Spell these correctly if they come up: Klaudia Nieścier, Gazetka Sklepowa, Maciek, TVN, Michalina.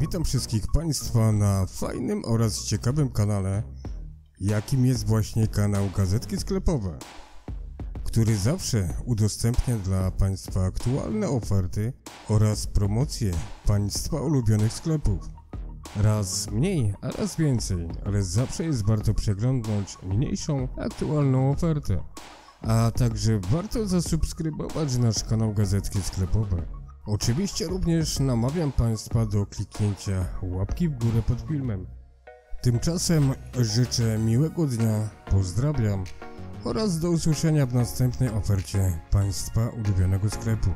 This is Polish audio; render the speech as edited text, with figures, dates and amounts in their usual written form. Witam wszystkich Państwa na fajnym oraz ciekawym kanale, jakim jest właśnie kanał Gazetki Sklepowe, który zawsze udostępnia dla Państwa aktualne oferty oraz promocje Państwa ulubionych sklepów. Raz mniej, a raz więcej, ale zawsze jest warto przeglądnąć mniejszą, aktualną ofertę. A także warto zasubskrybować nasz kanał Gazetki Sklepowe. Oczywiście również namawiam Państwa do kliknięcia łapki w górę pod filmem. Tymczasem życzę miłego dnia, pozdrawiam oraz do usłyszenia w następnej ofercie Państwa ulubionego sklepu.